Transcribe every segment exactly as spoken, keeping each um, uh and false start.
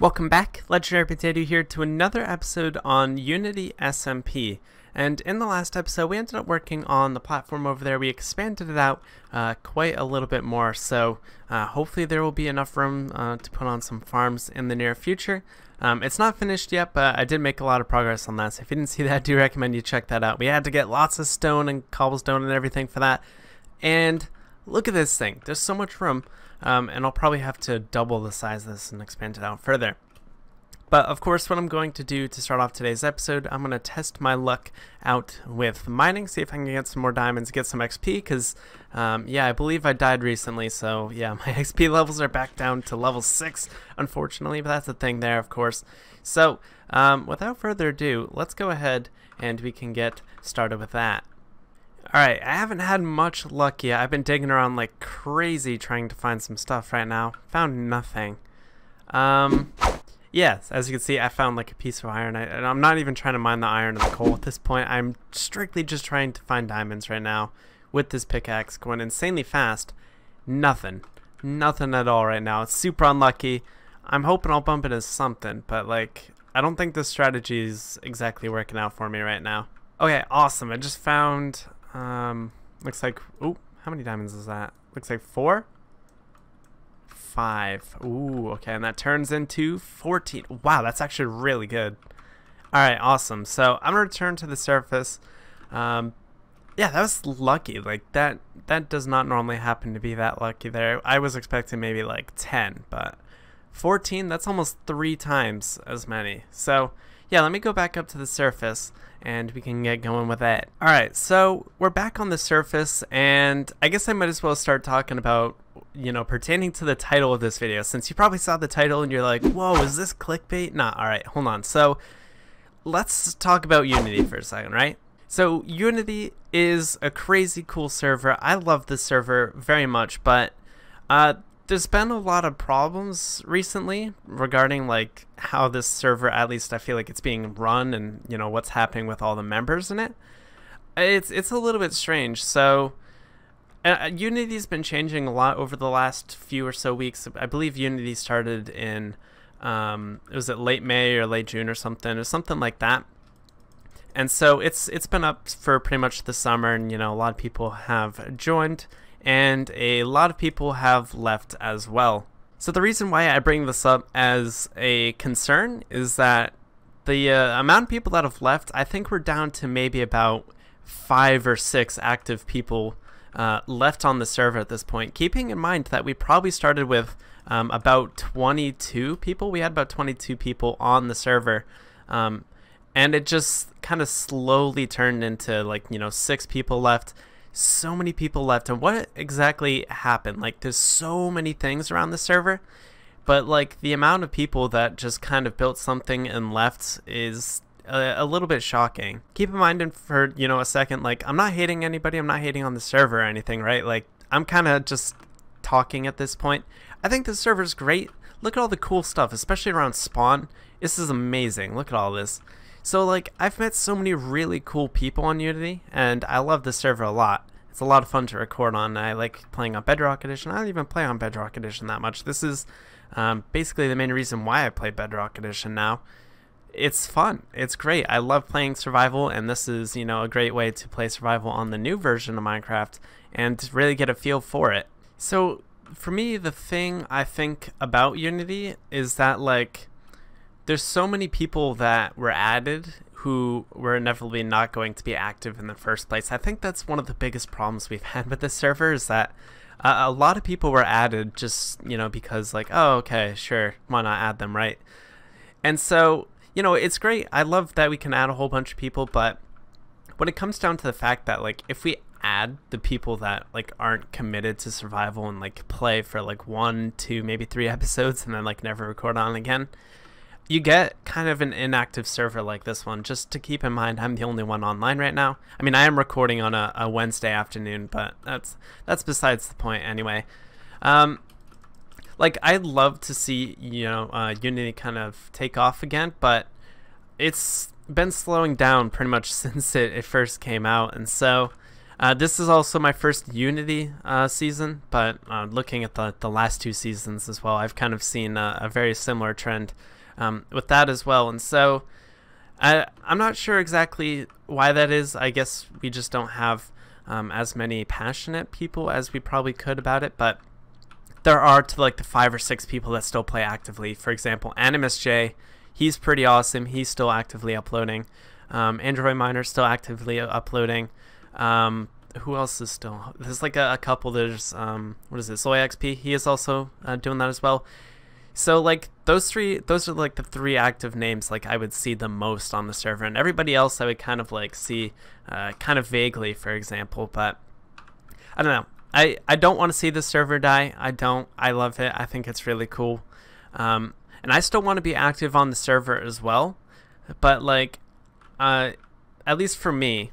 Welcome back, Legendary Potato here to another episode on Unity S M P. And in the last episode, we ended up working on the platform over there. We expanded it out uh, quite a little bit more, so uh, hopefully there will be enough room uh, to put on some farms in the near future. Um, it's not finished yet, but I did make a lot of progress on that, so if you didn't see that, I do recommend you check that out. We had to get lots of stone and cobblestone and everything for that, and look at this thing. There's so much room. Um, and I'll probably have to double the size of this and expand it out further. But of course, what I'm going to do to start off today's episode, I'm going to test my luck out with mining, see if I can get some more diamonds, get some X P, because um, yeah, I believe I died recently, so yeah, my X P levels are back down to level six, unfortunately, but that's the thing there, of course. So um, without further ado, let's go ahead and we can get started with that. Alright, I haven't had much luck yet. I've been digging around like crazy trying to find some stuff right now. Found nothing. Um, yes, as you can see, I found like a piece of iron. I, and I'm not even trying to mine the iron and the coal at this point. I'm strictly just trying to find diamonds right now with this pickaxe going insanely fast. Nothing. Nothing at all right now. It's super unlucky. I'm hoping I'll bump into something, but like, I don't think this strategy is exactly working out for me right now. Okay, awesome. I just found... Um, looks like, oh, how many diamonds is that? Looks like four? Five. Ooh, okay, and that turns into fourteen. Wow, that's actually really good. Alright, awesome. So, I'm going to return to the surface. Um, yeah, that was lucky. Like, that, that does not normally happen to be that lucky there. I was expecting maybe like ten, but fourteen, that's almost three times as many. So, yeah, let me go back up to the surface and we can get going with that. Alright, so we're back on the surface, and I guess I might as well start talking about, you know, pertaining to the title of this video, since you probably saw the title and you're like, whoa, is this clickbait? Nah, alright, hold on. So let's talk about Unity for a second, right? So Unity is a crazy cool server. I love this server very much, but uh, there's been a lot of problems recently regarding like how this server, at least I feel like it's being run, and you know what's happening with all the members in it. It's it's a little bit strange. So uh, Unity's been changing a lot over the last few or so weeks. I believe Unity started in um, was it late May or late June or something or something like that. And so it's it's been up for pretty much the summer, and you know a lot of people have joined. And a lot of people have left as well. So the reason why I bring this up as a concern is that the uh, amount of people that have left, I think we're down to maybe about five or six active people uh, left on the server at this point, keeping in mind that we probably started with um, about twenty-two people. We had about twenty-two people on the server, um, and it just kind of slowly turned into like, you know, six people left. So many people left, and what exactly happened? Like, there's so many things around the server, but like the amount of people that just kind of built something and left is a, a little bit shocking. Keep in mind, and for you know a second, like I'm not hating anybody, I'm not hating on the server or anything, right? Like I'm kind of just talking at this point. I think the server's great. Look at all the cool stuff, especially around spawn. This is amazing. Look at all this. So like, I've met so many really cool people on Unity, and I love the server a lot. It's a lot of fun to record on. I like playing on Bedrock Edition. I don't even play on Bedrock Edition that much. This is um, basically the main reason why I play Bedrock Edition now. It's fun. It's great. I love playing survival, and this is, you know, a great way to play survival on the new version of Minecraft and really get a feel for it. So for me, the thing I think about Unity is that like, there's so many people that were added who were inevitably not going to be active in the first place. I think that's one of the biggest problems we've had with this server is that uh, a lot of people were added just, you know, because like, oh, okay, sure, why not add them, right? And so, you know, it's great. I love that we can add a whole bunch of people, but when it comes down to the fact that like if we add the people that like aren't committed to survival and like play for like one, two, maybe three episodes and then like never record on again, you get kind of an inactive server like this one. Just to keep in mind, I'm the only one online right now. I mean, I am recording on a, a Wednesday afternoon, but that's that's besides the point anyway. Um, like, I'd love to see, you know, uh, Unity kind of take off again, but it's been slowing down pretty much since it, it first came out. And so Uh, this is also my first Unity uh, season, but uh, looking at the, the last two seasons as well, I've kind of seen a, a very similar trend um, with that as well. And so I, I'm not sure exactly why that is. I guess we just don't have um, as many passionate people as we probably could about it, but there are to like the five or six people that still play actively. For example, animus J, he's pretty awesome. He's still actively uploading. Um, Android Miner still actively uploading. Um, who else is still? There's like a, a couple. There's um, what is it? Soy X P. He is also uh, doing that as well. So like those three, those are like the three active names like I would see the most on the server, and everybody else I would kind of like see, uh, kind of vaguely, for example. But I don't know. I I don't want to see the server die. I don't. I love it. I think it's really cool. Um, and I still want to be active on the server as well. But like, uh, at least for me,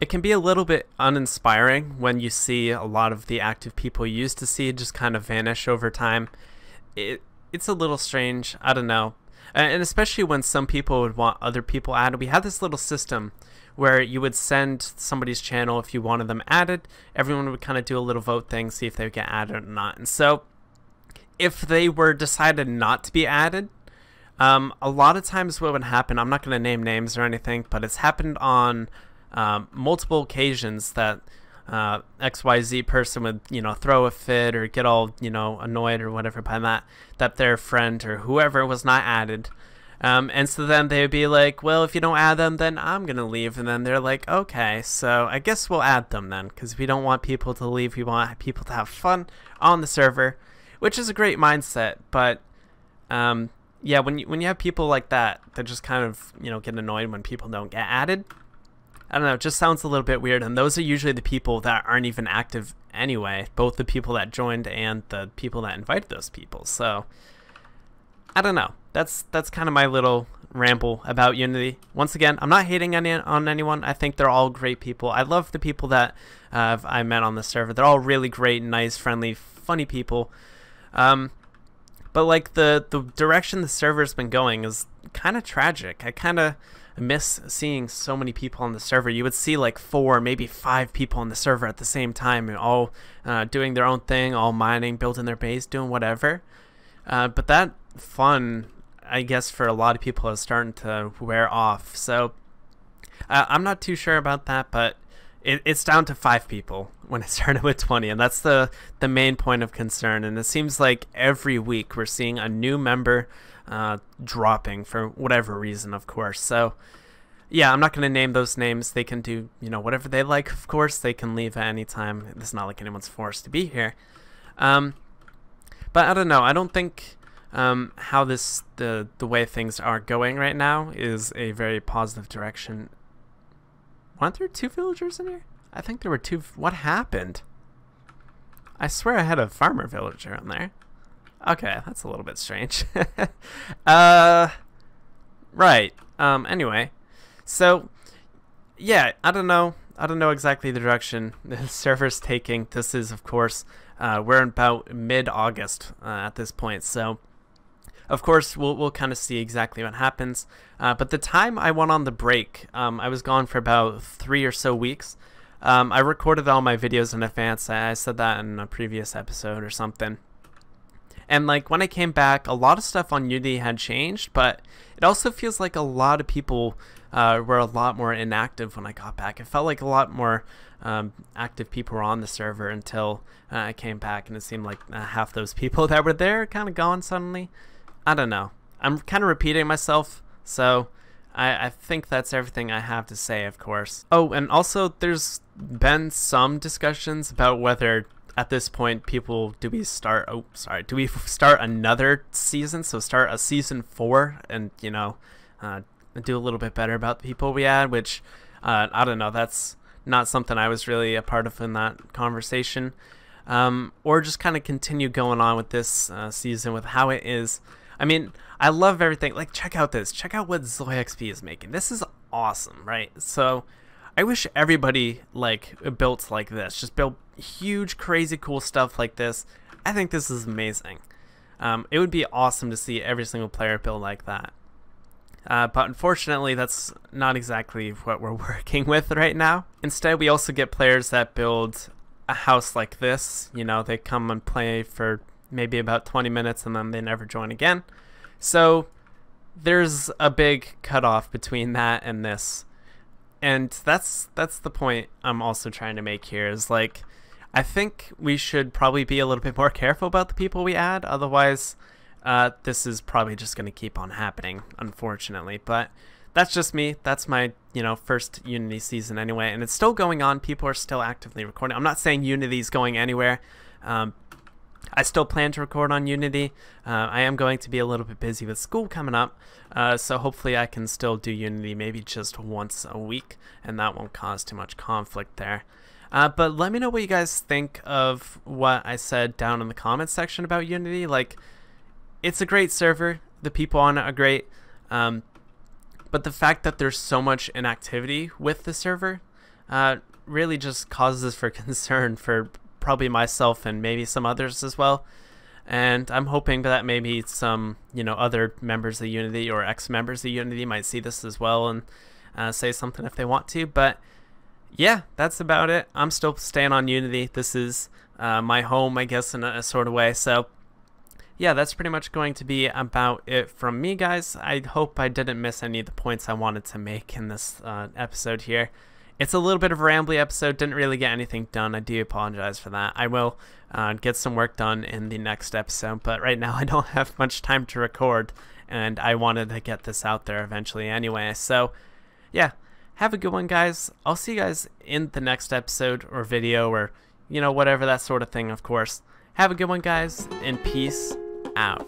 it can be a little bit uninspiring when you see a lot of the active people you used to see just kind of vanish over time. It it's a little strange. I don't know, and especially when some people would want other people added. We had this little system where you would send somebody's channel if you wanted them added. Everyone would kind of do a little vote thing, see if they would get added or not. And so, if they were decided not to be added, um, a lot of times what would happen. I'm not going to name names or anything, but it's happened on Um, multiple occasions that uh, X Y Z person would, you know, throw a fit or get all, you know, annoyed or whatever by that, that their friend or whoever was not added. Um, and so then they would be like, well, if you don't add them, then I'm going to leave. And then they're like, okay, so I guess we'll add them then, because we don't want people to leave. We want people to have fun on the server, which is a great mindset. But um, yeah, when you, when you have people like that, that just kind of, you know, get annoyed when people don't get added, I don't know, it just sounds a little bit weird, and those are usually the people that aren't even active anyway, both the people that joined and the people that invited those people. So I don't know, that's that's kind of my little ramble about Unity. Once again, I'm not hating any on anyone. I think they're all great people. I love the people that uh, I met on the server. They're all really great, nice, friendly, funny people. Um, but like the the direction the server's been going is kind of tragic. I kind of miss seeing so many people on the server. You would see like four, maybe five people on the server at the same time, and all uh, doing their own thing, all mining, building their base, doing whatever. Uh, but that fun, I guess, for a lot of people is starting to wear off. So uh, I'm not too sure about that, but it, it's down to five people when it started with twenty, and that's the the main point of concern. And it seems like every week we're seeing a new member Uh, dropping for whatever reason, of course. So yeah, I'm not going to name those names. They can do, you know, whatever they like. Of course, they can leave at any time. It's not like anyone's forced to be here. Um, but I don't know. I don't think um, how this the the way things are going right now is a very positive direction. Weren't there two villagers in here? I think there were two. What happened? I swear I had a farmer villager in there. Okay, that's a little bit strange. uh, right. Um, anyway, so yeah, I don't know. I don't know exactly the direction the server's taking. This is, of course, uh, we're about mid-August uh, at this point. So, of course, we'll we'll kind of see exactly what happens. Uh, but the time I went on the break, um, I was gone for about three or so weeks. Um, I recorded all my videos in advance. I, I said that in a previous episode or something. And like when I came back, a lot of stuff on Unity had changed, but it also feels like a lot of people uh, were a lot more inactive when I got back. It felt like a lot more um, active people were on the server until uh, I came back, and it seemed like uh, half those people that were there kind of gone suddenly. I don't know. I'm kind of repeating myself, so I, I think that's everything I have to say, of course. Oh, and also there's been some discussions about whether at this point, people, do we start? Oh, sorry. Do we start another season? So start a season four, and you know, uh, do a little bit better about the people we add. Which uh, I don't know. That's not something I was really a part of in that conversation. Um, or just kind of continue going on with this uh, season with how it is. I mean, I love everything. Like, check out this. Check out what ZloyXP is making. This is awesome, right? So I wish everybody like built like this. Just build huge, crazy, cool stuff like this. I think this is amazing. Um, it would be awesome to see every single player build like that. Uh, but unfortunately, that's not exactly what we're working with right now. Instead, we also get players that build a house like this. You know, they come and play for maybe about twenty minutes and then they never join again. So there's a big cutoff between that and this. And that's that's the point I'm also trying to make here, is like, I think we should probably be a little bit more careful about the people we add. Otherwise, uh, this is probably just going to keep on happening, unfortunately. But that's just me. That's my, you know, first Unity season anyway. And it's still going on. People are still actively recording. I'm not saying Unity's going anywhere. Um, I still plan to record on Unity. Uh, I am going to be a little bit busy with school coming up, uh, so hopefully I can still do Unity maybe just once a week, and that won't cause too much conflict there. Uh, but let me know what you guys think of what I said down in the comments section about Unity. Like, it's a great server. The people on it are great. Um, but the fact that there's so much inactivity with the server uh, really just causes for concern for probably myself and maybe some others as well. And I'm hoping that maybe some, you know, other members of Unity or ex-members of Unity might see this as well and uh, say something if they want to. But yeah, that's about it. I'm still staying on Unity. This is uh, my home, I guess, in a, a sort of way. So yeah, that's pretty much going to be about it from me, guys. I hope I didn't miss any of the points I wanted to make in this uh, episode here. It's a little bit of a rambly episode, didn't really get anything done. I do apologize for that. I will uh, get some work done in the next episode, but right now I don't have much time to record, and I wanted to get this out there eventually anyway. So yeah, have a good one, guys. I'll see you guys in the next episode or video or, you know, whatever, that sort of thing, of course. Have a good one, guys, and peace out.